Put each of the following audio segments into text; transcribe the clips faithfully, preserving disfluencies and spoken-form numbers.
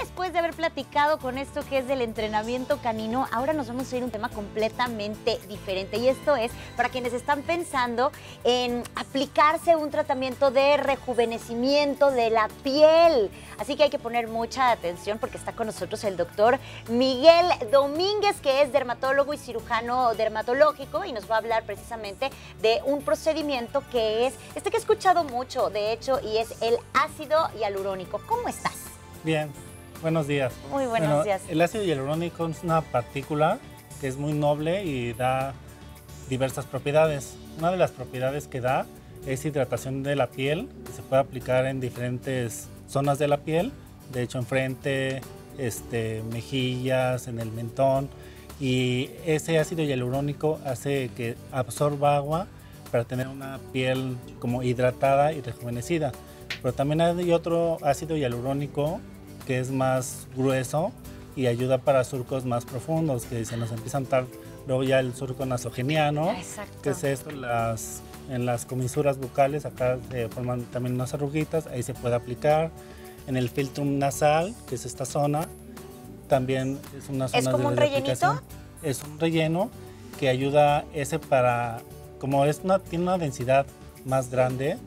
después de haber platicado con esto que es del entrenamiento canino, ahora nos vamos a ir a un tema completamente diferente. Y esto es para quienes están pensando en aplicarse un tratamiento de rejuvenecimiento de la piel. Así que hay que poner mucha atención porque está con nosotros el doctor Miguel Domínguez, que es dermatólogo y cirujano dermatológico, y nos va a hablar precisamente de un procedimiento que es este que he escuchado mucho, de hecho, y es el ácido hialurónico. ¿Cómo estás? Bien, buenos días. Muy buenos bueno, días. El ácido hialurónico es una partícula que es muy noble y da diversas propiedades. Una de las propiedades que da es hidratación de la piel, que se puede aplicar en diferentes zonas de la piel, de hecho en frente, este, mejillas, en el mentón, y ese ácido hialurónico hace que absorba agua para tener una piel como hidratada y rejuvenecida. Pero también hay otro ácido hialurónico que es más grueso y ayuda para surcos más profundos, que se nos empieza a notar luego ya el surco nasogeniano. Exacto. Que es esto, las, en las comisuras bucales, acá se forman también unas arruguitas, ahí se puede aplicar. En el filtrum nasal, que es esta zona, también es una zona de... ¿Es como un rellenito? Es un relleno que ayuda ese para, como es una, tiene una densidad más grande,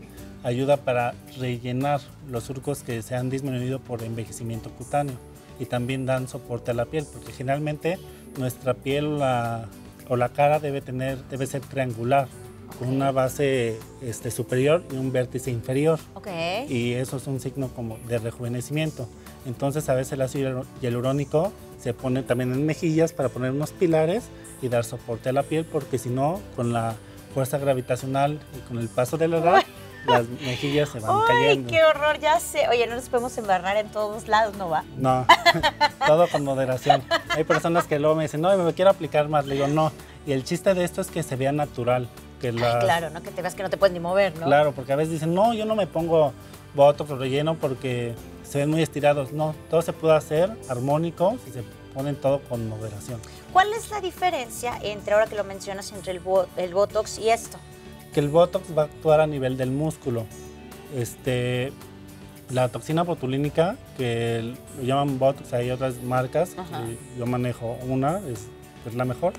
ayuda para rellenar los surcos que se han disminuido por envejecimiento cutáneo y también dan soporte a la piel, porque generalmente nuestra piel la, o la cara debe, tener, debe ser triangular, okay, con una base este, superior y un vértice inferior, okay, y eso es un signo como de rejuvenecimiento. Entonces a veces el ácido hialurónico se pone también en mejillas para poner unos pilares y dar soporte a la piel, porque si no, con la fuerza gravitacional y con el paso de la edad, las mejillas se van ¡Ay, cayendo! ¡Ay, qué horror! Ya sé. Oye, no nos podemos embarrar en todos lados, ¿no va? No, todo con moderación. Hay personas que luego me dicen, no, me quiero aplicar más. Le digo, no. Y el chiste de esto es que se vea natural. Que las... Ay, claro, ¿no? Que te veas que no te puedes ni mover, ¿no? Claro, porque a veces dicen, no, yo no me pongo botox o relleno porque se ven muy estirados. No, todo se puede hacer armónico si se ponen todo con moderación. ¿Cuál es la diferencia entre, ahora que lo mencionas, entre el, bo el botox y esto? Que el botox va a actuar a nivel del músculo. Este, la toxina botulínica, que lo llaman botox, hay otras marcas, yo manejo una, es, es la mejor.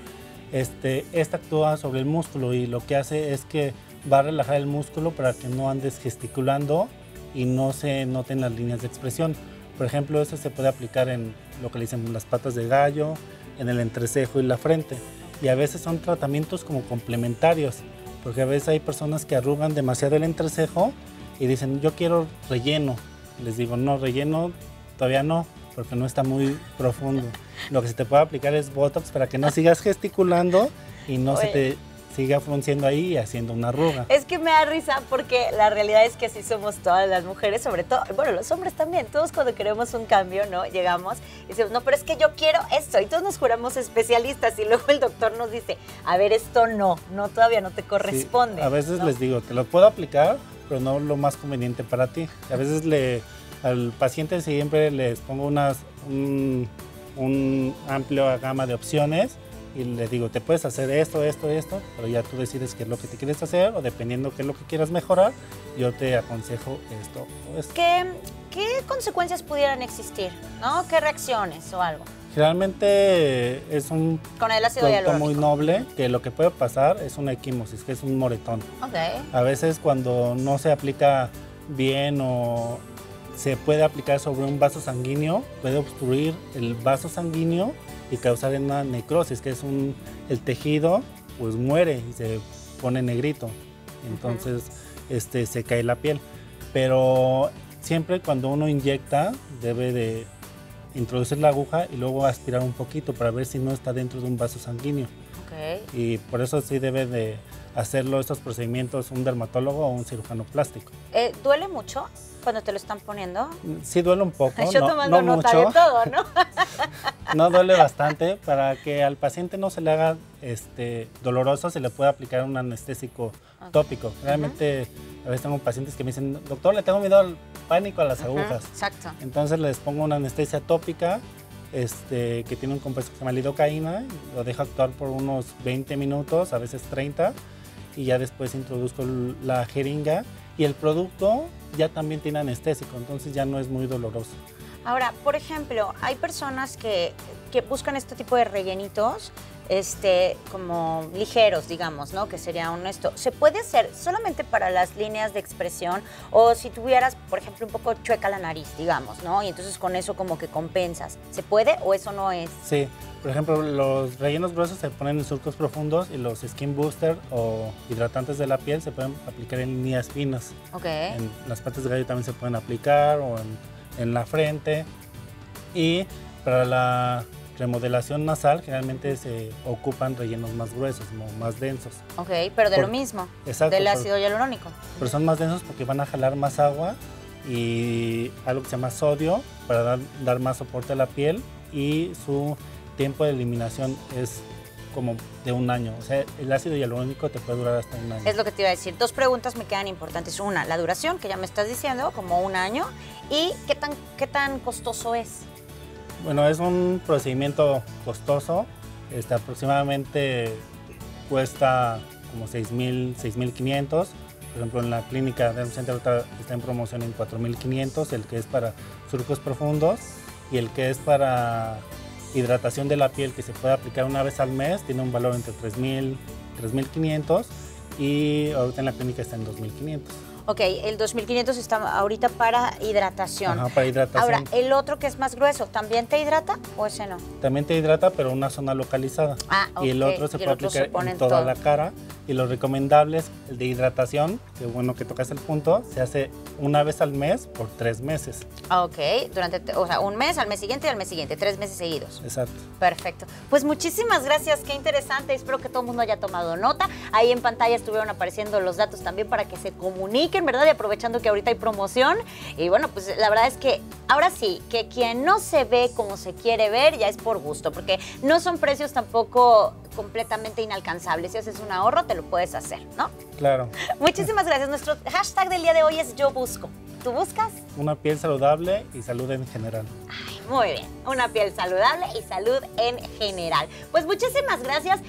Este, esta actúa sobre el músculo y lo que hace es que va a relajar el músculo para que no andes gesticulando y no se noten las líneas de expresión. Por ejemplo, eso se puede aplicar en lo que le dicen las patas de gallo, en el entrecejo y la frente. Y a veces son tratamientos como complementarios, porque a veces hay personas que arrugan demasiado el entrecejo y dicen, yo quiero relleno. Les digo, no, relleno todavía no, porque no está muy profundo. Lo que se te puede aplicar es botox para que no sigas gesticulando y no Oye. se te siga frunciendo ahí y haciendo una arruga. Es que me da risa porque la realidad es que así somos todas las mujeres, sobre todo, bueno, los hombres también, todos cuando queremos un cambio, ¿no? Llegamos y decimos, no, pero es que yo quiero esto, y todos nos juramos especialistas y luego el doctor nos dice, a ver, esto no, no, todavía no te corresponde. Sí, a veces, ¿no? Les digo, te lo puedo aplicar, pero no lo más conveniente para ti. A veces le, al paciente siempre les pongo unas, un, un amplio gama de opciones. Y les digo, te puedes hacer esto, esto, esto, pero ya tú decides qué es lo que te quieres hacer o dependiendo qué es lo que quieras mejorar, yo te aconsejo esto o esto. ¿Qué, qué consecuencias pudieran existir? ¿No? ¿Qué reacciones o algo? Generalmente es un Con el ácido producto muy noble, que lo que puede pasar es una equimosis, que es un moretón. Okay. A veces cuando no se aplica bien o se puede aplicar sobre un vaso sanguíneo, puede obstruir el vaso sanguíneo y causar una necrosis, que es un, el tejido pues muere y se pone negrito, entonces uh-huh. este, se cae la piel. Pero siempre cuando uno inyecta debe de introducir la aguja y luego aspirar un poquito para ver si no está dentro de un vaso sanguíneo. Okay. Y por eso sí debe de hacerlo estos procedimientos un dermatólogo o un cirujano plástico. Eh, ¿Duele mucho cuando te lo están poniendo? Sí duele un poco. Yo no, tomando no nota mucho. De todo, ¿no? No duele bastante. Para que al paciente no se le haga este, doloroso, se le puede aplicar un anestésico okay. tópico. Realmente uh-huh. a veces tengo pacientes que me dicen, doctor, le tengo miedo al pánico a las uh-huh. agujas. Exacto. Entonces les pongo una anestesia tópica este, que tiene un compuesto que se llama lidocaína, lo dejo actuar por unos veinte minutos, a veces treinta, y ya después introduzco la jeringa y el producto ya también tiene anestésico, entonces ya no es muy doloroso. Ahora, por ejemplo, hay personas que, que buscan este tipo de rellenitos este, como ligeros, digamos, ¿no? Que sería un esto. ¿Se puede hacer solamente para las líneas de expresión o si tuvieras, por ejemplo, un poco chueca la nariz, digamos, ¿no? Y entonces con eso como que compensas. ¿Se puede o eso no es? Sí. Por ejemplo, los rellenos gruesos se ponen en surcos profundos y los skin booster o hidratantes de la piel se pueden aplicar en líneas finas. Ok. En las patas de gallo también se pueden aplicar o en, en la frente. Y para la remodelación nasal generalmente se ocupan rellenos más gruesos, más densos. Ok, pero de por, lo mismo, exacto, del ácido por, hialurónico. Pero son más densos porque van a jalar más agua y algo que se llama sodio para dar, dar más soporte a la piel y su tiempo de eliminación es como de un año. O sea, el ácido hialurónico te puede durar hasta un año. Es lo que te iba a decir. Dos preguntas me quedan importantes. Una, la duración, que ya me estás diciendo, como un año. ¿Y qué tan, qué tan costoso es? Bueno, es un procedimiento costoso. Este, aproximadamente cuesta como seis mil, seis mil quinientos. Por ejemplo, en la clínica de un centro está en promoción en cuatro mil quinientos, el que es para surcos profundos y el que es para hidratación de la piel que se puede aplicar una vez al mes, tiene un valor entre tres mil, tres mil quinientos y ahorita en la clínica está en dos mil quinientos. Ok, el dos mil quinientos está ahorita para hidratación. Ajá, para hidratación. Ahora, el otro que es más grueso, ¿también te hidrata o ese no? También te hidrata, pero una zona localizada. Ah, ok. Y el otro se puede aplicar en toda la cara. Y lo recomendable es el de hidratación, que bueno que tocas el punto, se hace una vez al mes por tres meses. Ah, ok, durante, o sea, un mes, al mes siguiente y al mes siguiente, tres meses seguidos. Exacto. Perfecto. Pues muchísimas gracias, qué interesante, espero que todo el mundo haya tomado nota. Ahí en pantalla estuvieron apareciendo los datos también para que se comuniquen, ¿verdad? Y aprovechando que ahorita hay promoción. Y bueno, pues la verdad es que ahora sí, que quien no se ve como se quiere ver ya es por gusto, porque no son precios tampoco completamente inalcanzable. Si haces un ahorro, te lo puedes hacer, ¿no? Claro. Muchísimas gracias. Nuestro hashtag del día de hoy es Yo Busco. ¿Tú buscas? Una piel saludable y salud en general. Ay, muy bien. Una piel saludable y salud en general. Pues muchísimas gracias.